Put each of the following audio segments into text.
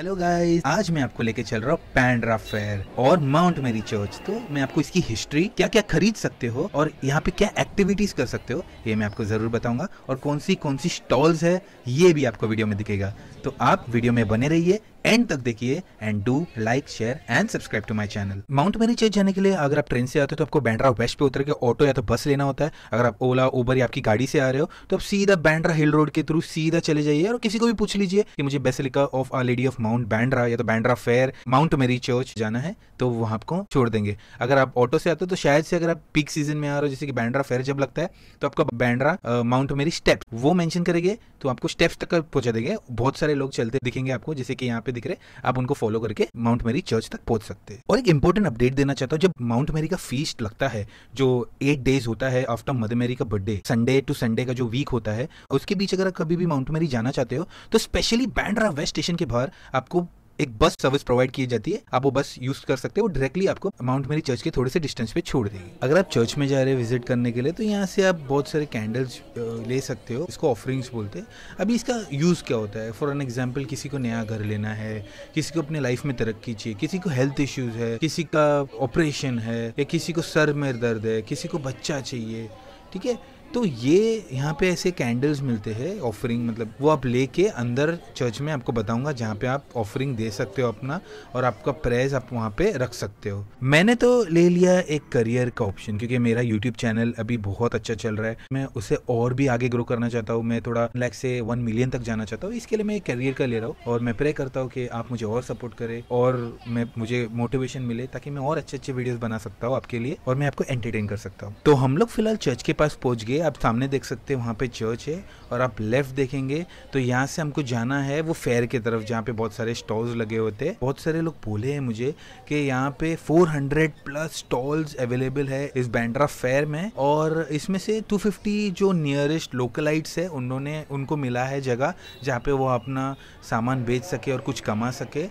Hello guys, आज मैं आपको लेके चल रहा हूँ बांद्रा फेयर और माउंट मैरी चर्च। तो मैं आपको इसकी हिस्ट्री, क्या क्या खरीद सकते हो और यहाँ पे क्या एक्टिविटीज कर सकते हो, ये मैं आपको जरूर बताऊंगा। और कौन सी स्टॉल्स है ये भी आपको वीडियो में दिखेगा। तो आप वीडियो में बने रहिए, एंड तक देखिए, and do like, share and subscribe to my channel. Mount Mary church जाने के लिए अगर आप ट्रेन से आते हो तो आपको बांद्रा वेस्ट पे उतर के ऑटो या तो बस लेना होता है। अगर आप ओला, उबर या आपकी गाड़ी से आ रहे हो तो आप सीधा बांद्रा हिल रोड के थ्रू सीधा चले जाइए और किसी को भी पूछ लीजिए कि मुझे basilica of Our Lady of Mount Bandra या तो Bandra fair Mount Mary church जाना है, तो वो आपको छोड़ देंगे। अगर आप ऑटो से आते हो तो शायद से अगर आप पीक सीजन में आ रहे हो, जैसे कि बांद्रा फेयर जब लगता है तो आपका बांद्रा माउंट मैरी स्टेप्स वो मेंशन करेंगे तो आपको स्टेप्स तक पहुंचा देंगे। बहुत सारे लोग चलते दिखेंगे आपको, जैसे कि यहाँ पे दिख रहे, आप उनको फॉलो करके माउंट मैरी चर्च तक पहुंच सकते हैं। और एक इंपॉर्टेंट अपडेट देना चाहता हूँ, जब माउंट मैरी का फीस्ट लगता है जो 8 डेज होता है आफ्टर मदर मैरी का बर्थडे, संडे टू संडे का जो वीक होता है, उसके बीच अगर आप कभी भी माउंट मैरी जाना चाहते हो तो स्पेशली बांद्रा वेस्ट स्टेशन के बाहर आपको एक बस सर्विस प्रोवाइड की जाती है। आप वो बस यूज कर सकते हो, डायरेक्टली आपको माउंट मैरी चर्च के थोड़े से डिस्टेंस पे छोड़ देगी। अगर आप चर्च में जा रहे हो विजिट करने के लिए तो यहाँ से आप बहुत सारे कैंडल्स ले सकते हो, इसको ऑफरिंग्स बोलते हैं। अभी इसका यूज़ क्या होता है, फॉर एन एग्जाम्पल किसी को नया घर लेना है, किसी को अपने लाइफ में तरक्की चाहिए, किसी को हेल्थ इश्यूज है, किसी का ऑपरेशन है, या किसी को सर में दर्द है, किसी को बच्चा चाहिए, ठीक है। तो ये यहाँ पे ऐसे कैंडल्स मिलते हैं ऑफरिंग, मतलब वो आप लेके अंदर चर्च में आपको बताऊंगा जहाँ पे आप ऑफरिंग दे सकते हो अपना, और आपका प्रेज आप वहाँ पे रख सकते हो। मैंने तो ले लिया एक करियर का ऑप्शन, क्योंकि मेरा यूट्यूब चैनल अभी बहुत अच्छा चल रहा है, मैं उसे और भी आगे ग्रो करना चाहता हूँ। मैं थोड़ा 1 लाख से 1 मिलियन तक जाना चाहता हूँ, इसके लिए मैं करियर का ले रहा हूँ। और मैं प्रे करता हूँ कि आप मुझे और सपोर्ट करें और मुझे मोटिवेशन मिले, ताकि मैं और अच्छे वीडियोज बना सकता हूँ आपके लिए और मैं आपको एंटरटेन कर सकता हूँ। तो हम लोग फिलहाल चर्च के पास पहुँच गए। आप सामने देख सकते हैं वहाँ पे चर्च है, और आप लेफ्ट देखेंगे तो यहाँ से हमको जाना है वो फेयर की तरफ, जहाँ पे बहुत सारे स्टॉल्स लगे होते हैं। बहुत सारे लोग बोले हैं मुझे कि यहाँ पे 400 प्लस स्टॉल्स अवेलेबल है इस बांद्रा फेयर में, और इसमें से 250 जो नियरेस्ट लोकलाइट्स है उनको मिला है जगह जहाँ पे वो अपना सामान बेच सके और कुछ कमा सके।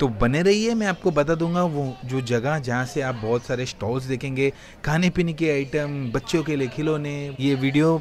तो बने रहिए, मैं आपको बता दूंगा वो जो जगह जहाँ से आप बहुत सारे स्टॉल्स देखेंगे, खाने पीने के आइटम, बच्चों के लिए खिलौने। ये वीडियो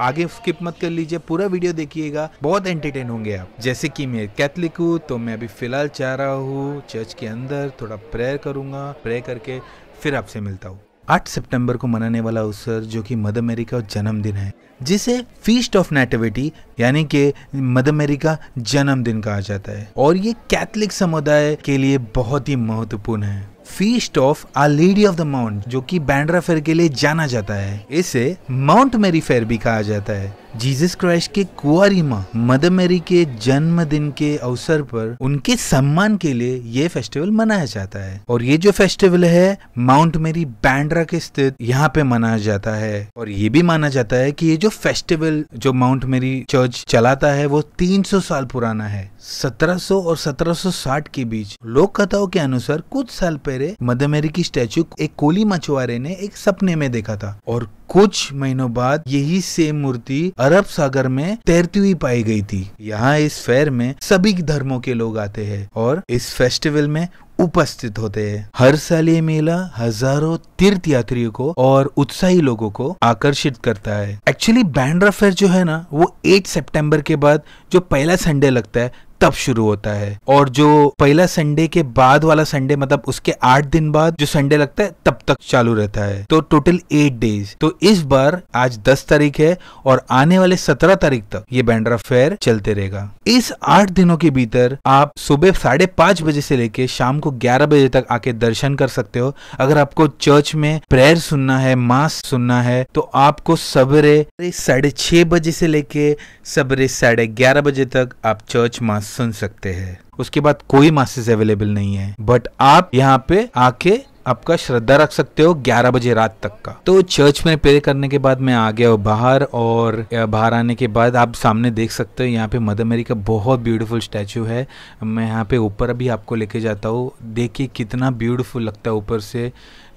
आगे स्किप मत कर लीजिए, पूरा वीडियो देखिएगा, बहुत एंटरटेन होंगे आप। जैसे कि मैं कैथलिक हूँ तो मैं अभी फिलहाल चाह रहा हूँ चर्च के अंदर थोड़ा प्रेयर करूँगा, प्रेयर करके फिर आपसे मिलता हूँ। 8 सितंबर को मनाने वाला अवसर जो कि मदर मैरी का जन्मदिन है, जिसे फीस्ट ऑफ नेटिविटी यानी कि मदर मैरी का जन्मदिन कहा जाता है, और ये कैथलिक समुदाय के लिए बहुत ही महत्वपूर्ण है। Feast of Our Lady of the Mount जो कि बांद्रा फेयर के लिए जाना जाता है, इसे माउंट मैरी फेयर भी कहा जाता है। जीसस क्राइस्ट के कुंवारी माँ मदर मैरी के जन्मदिन के अवसर पर उनके सम्मान के लिए ये फेस्टिवल मनाया जाता है, और ये जो फेस्टिवल है माउंट मैरी बांद्रा के स्थित यहाँ पे मनाया जाता है। और ये भी माना जाता है कि ये जो फेस्टिवल जो माउंट मैरी चर्च चलाता है वो 300 साल पुराना है। 1700 और 1760 के बीच लोक कथाओं के अनुसार कुछ साल पहले मदर मैरी की स्टैचू एक कोली मछुआरे ने एक सपने में देखा था, और कुछ महीनों बाद यही सेम मूर्ति अरब सागर में तैरती हुई पाई गई थी। यहाँ इस फेयर में सभी धर्मों के लोग आते हैं और इस फेस्टिवल में उपस्थित होते हैं। हर साल ये मेला हजारों तीर्थ यात्रियों को और उत्साही लोगों को आकर्षित करता है। एक्चुअली बांद्रा फेयर जो है ना वो 8 सितंबर के बाद जो पहला संडे लगता है तब शुरू होता है, और जो पहला संडे के बाद वाला संडे, मतलब उसके 8 दिन बाद जो संडे लगता है तब तक चालू रहता है। तो टोटल 8 डेज। तो इस बार आज 10 तारीख है और आने वाले 17 तारीख तक ये बांद्रा फेयर चलते रहेगा। इस 8 दिनों के भीतर आप सुबह 5:30 बजे से लेके शाम को 11 बजे तक आके दर्शन कर सकते हो। अगर आपको चर्च में प्रेयर सुनना है, मास सुनना है, तो आपको सवेरे 6:30 बजे से लेके सवेरे 11:30 बजे तक आप चर्च मास सुन सकते हैं। उसके बाद कोई मासेस अवेलेबल नहीं है, बट आप यहाँ पे आके आपका श्रद्धा रख सकते हो 11 बजे रात तक का। तो चर्च में प्रे करने के बाद मैं आ गया हूँ बाहर, और बाहर आने के बाद आप सामने देख सकते हो यहाँ पे मदर मैरी का बहुत ब्यूटीफुल स्टैचू है। मैं यहाँ पे ऊपर अभी आपको लेके जाता हूँ, देखिए कितना ब्यूटीफुल लगता है ऊपर से।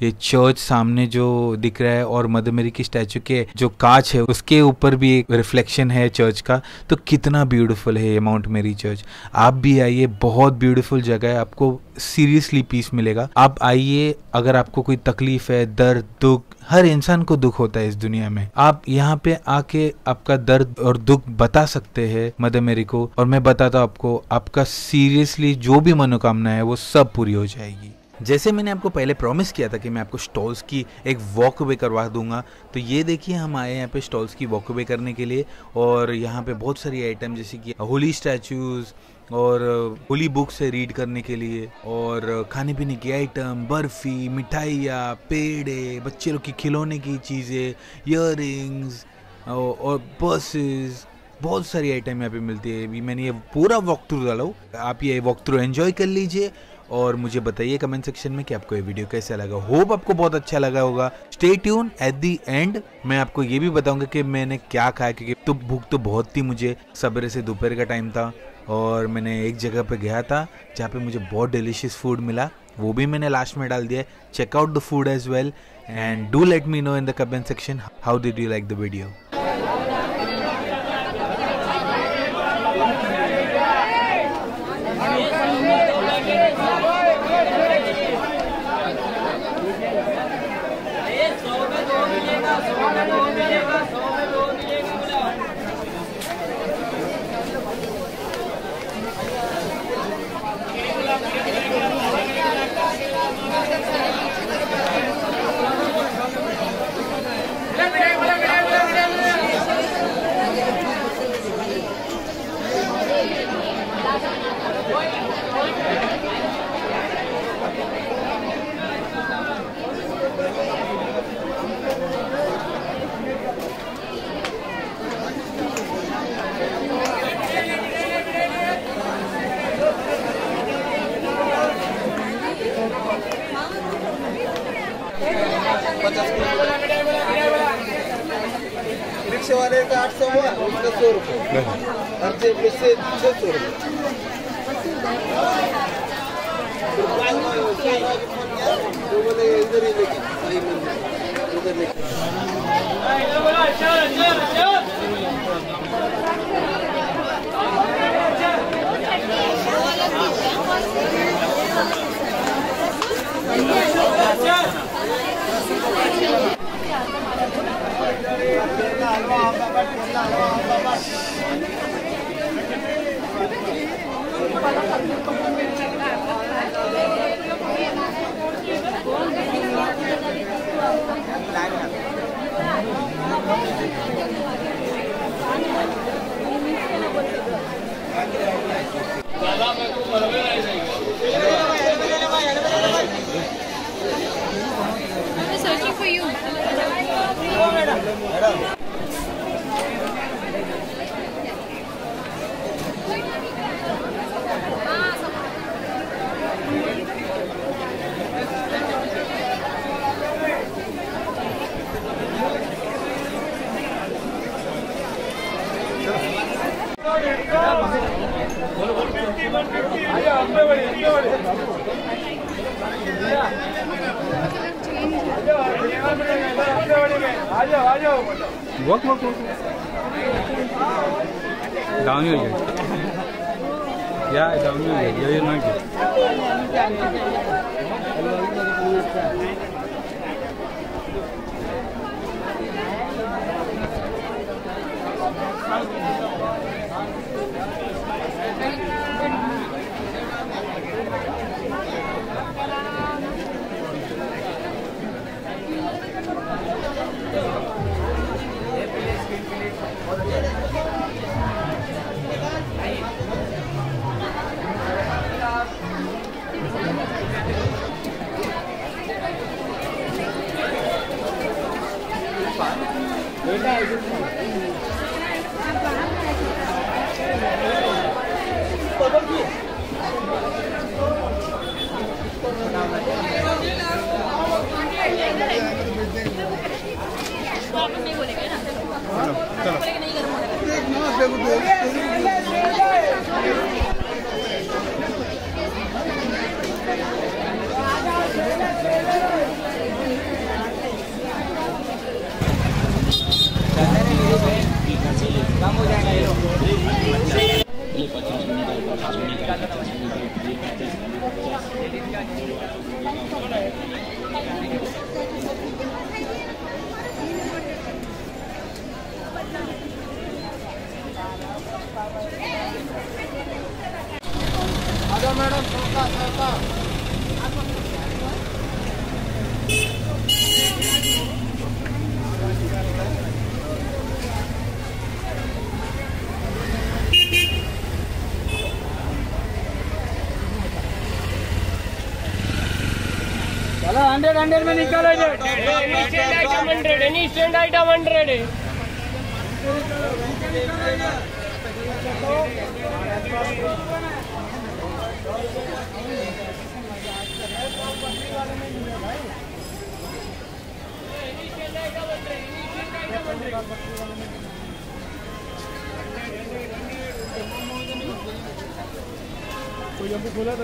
ये चर्च सामने जो दिख रहा है और मदर मेरी की स्टैचू के जो कांच है उसके ऊपर भी एक रिफ्लेक्शन है चर्च का, तो कितना ब्यूटीफुल है ये माउंट मेरी चर्च। आप भी आइए, बहुत ब्यूटीफुल जगह है, आपको सीरियसली पीस मिलेगा। आप आइए, अगर आपको कोई तकलीफ है, दर्द दुख, हर इंसान को दुख होता है इस दुनिया में, आप यहाँ पे आके आपका दर्द और दुख बता सकते हैं मदर मेरी को, और मैं बताता हूँ आपको, आपका सीरियसली जो भी मनोकामना है वो सब पूरी हो जाएगी। जैसे मैंने आपको पहले प्रॉमिस किया था कि मैं आपको स्टॉल्स की एक वॉक वे करवा दूंगा, तो ये देखिए हम आए यहाँ पे स्टॉल्स की वॉक वे करने के लिए। और यहाँ पे बहुत सारी आइटम जैसे कि होली स्टैचूज़ और होली बुक से रीड करने के लिए, और खाने पीने के आइटम, बर्फ़ी, मिठाइयाँ, पेड़े, बच्चे लोग की खिलौने की चीज़ें, इयररिंग्स और पर्सेस, बहुत सारी आइटम यहाँ पे मिलती है। अभी मैंने ये पूरा वॉक थ्रू डाला हूँ, आप ये वॉक थ्रू एंजॉय कर लीजिए और मुझे बताइए कमेंट सेक्शन में कि आपको ये वीडियो कैसा लगा। होप आपको बहुत अच्छा लगा होगा। Stay tune, at the end मैं आपको ये भी बताऊंगा कि मैंने क्या खाया, क्योंकि तो भूख तो बहुत थी मुझे, सवेरे से दोपहर का टाइम था और मैंने एक जगह पे गया था जहाँ पे मुझे बहुत डिलीशियस फूड मिला, वो भी मैंने लास्ट में डाल दिया। Check out the food as well and do let me know in the comment section how did you like the video. रिक्शे वाले का 800 हुआ, उसका 100 रुपये, और इससे 600 रुपये। चलो 100 में निकालो। एनी स्टैंड आइटम 100 बोला था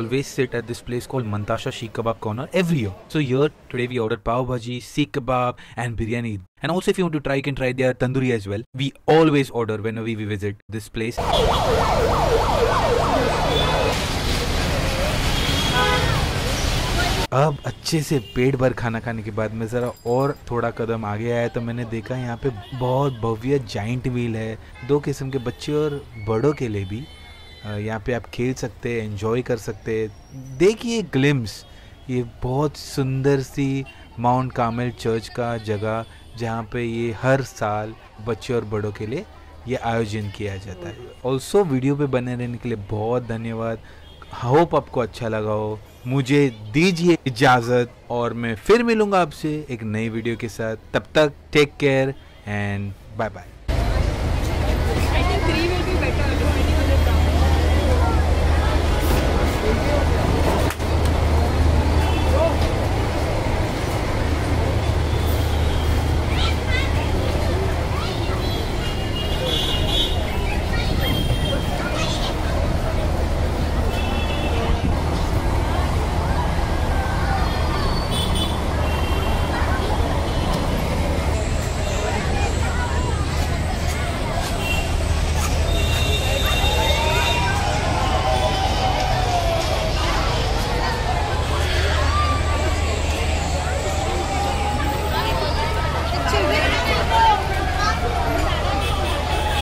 Always sit at this place called Mantasha Sheikh Kebab Corner every year. So here today we ordered pav bhaji, Sikh kebab, and biryani. And also if you want to try, you can try their tandoori as well. We always order whenever we visit this place. अब अच्छे से पेट भर खाना खाने के बाद मैं ज़रा और थोड़ा कदम आगे आया तो मैंने देखा यहाँ पे बहुत भव्य जाइंट व्हील है, 2 किस्म के बच्चे और बड़ों के लिए भी। यहाँ पे आप खेल सकते हैं, एंजॉय कर सकते हैं। देखिए ग्लिम्स, ये बहुत सुंदर सी माउंट कार्मेल चर्च का जगह जहाँ पे ये हर साल बच्चे और बड़ों के लिए ये आयोजन किया जाता है। ऑल्सो वीडियो पे बने रहने के लिए बहुत धन्यवाद। होप आपको अच्छा लगा हो। मुझे दीजिए इजाज़त और मैं फिर मिलूँगा आपसे एक नई वीडियो के साथ। तब तक take care and bye bye.